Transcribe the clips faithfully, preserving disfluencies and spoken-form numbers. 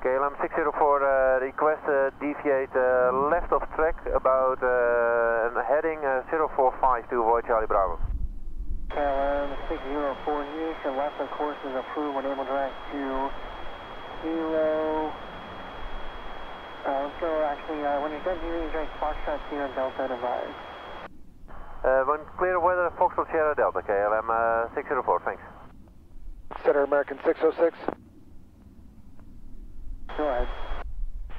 K L M six oh four, uh, request uh, deviate uh, left of track about uh, heading uh, zero four five to avoid Charlie Bravo. K L M six oh four, deviation left of course is approved, when able to direct to zero. Uh, so actually, uh, when you're done, you need to direct Foxtrot Sierra Delta to advise. Uh, when clear weather, Foxtrot Sierra Delta, K L M uh, six oh four, thanks. Center American six oh six.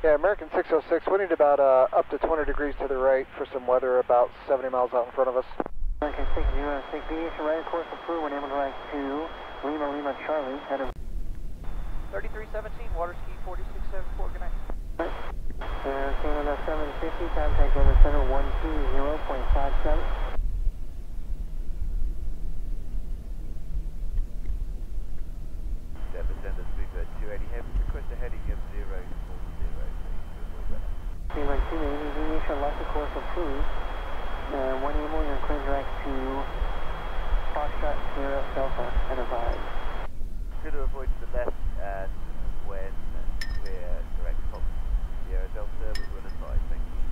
Yeah, American six oh six, we need about uh, up to twenty degrees to the right for some weather about seventy miles out in front of us. American six oh six, deviation right of course approved, when able to right to Lima Lima Charlie, head of thirty-three seventeen, water ski forty-six seventy-four, good night. Uh, Canada seven fifty, contact over center one two zero point five seven. Left of course approved. Uh, when able, you're clear direct to Foxtrot Sierra Delta and advise. Should avoid to the left, and when clear direct Foxtrot Sierra Delta, we will advise. Thank you.